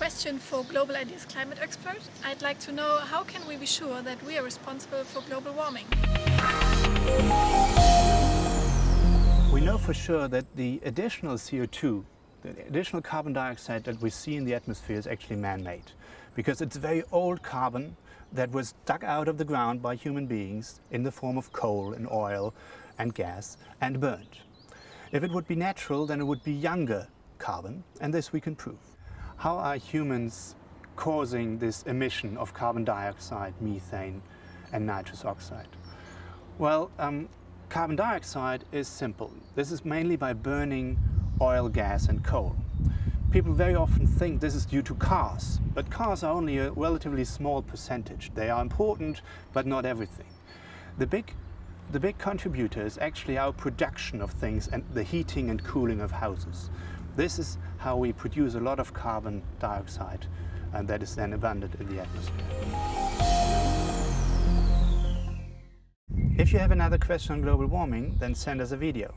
question for Global Ideas climate expert. I'd like to know how can we be sure that we are responsible for global warming? We know for sure that the additional CO2, the additional carbon dioxide that we see in the atmosphere is actually man-made, because it's very old carbon that was dug out of the ground by human beings in the form of coal and oil and gas and burned. If it would be natural, then it would be younger carbon, and this we can prove. How are humans causing this emission of carbon dioxide, methane and nitrous oxide? Well, carbon dioxide is simple. This is mainly by burning oil, gas and coal. People very often think this is due to cars, but cars are only a relatively small percentage. They are important, but not everything. The big contributor is actually our production of things and the heating and cooling of houses. This is how we produce a lot of carbon dioxide, and that is then abundant in the atmosphere. If you have another question on global warming, then send us a video.